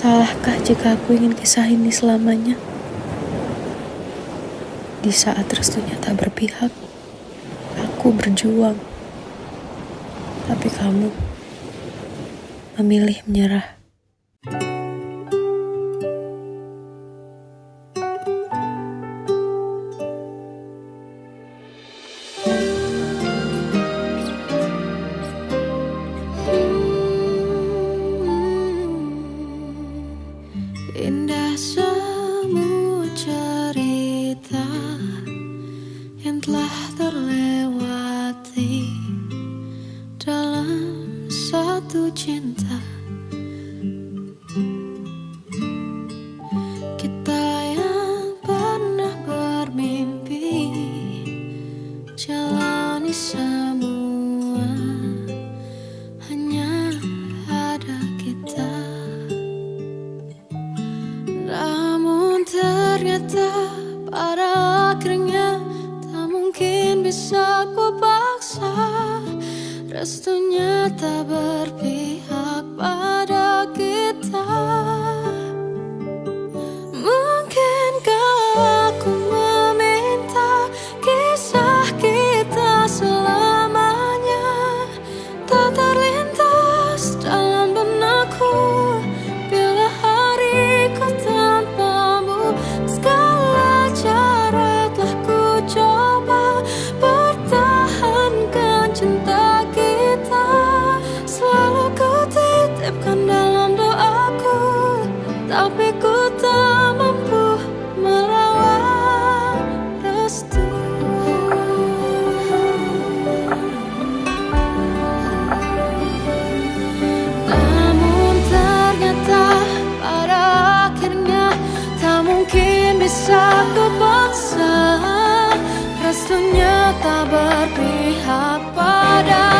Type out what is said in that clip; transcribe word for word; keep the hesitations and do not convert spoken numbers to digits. Salahkah jika aku ingin kisah ini selamanya? Di saat restunya tak berpihak, aku berjuang. Tapi kamu memilih menyerah. Indah semua cerita yang telah terlewati dalam satu cinta. Kita yang pernah bermimpi jalani semua, hanya ada kita. Namun ternyata pada akhirnya tak mungkin bisa ku paksa. Restunya tak berpihak pada kita. Mungkinkah aku meminta kisah kita selamanya tak terlintas dalam benakku. Tapi ku tak mampu melawan restu. Namun ternyata pada akhirnya tak mungkin bisa ku paksa. Restunya tak berpihak pada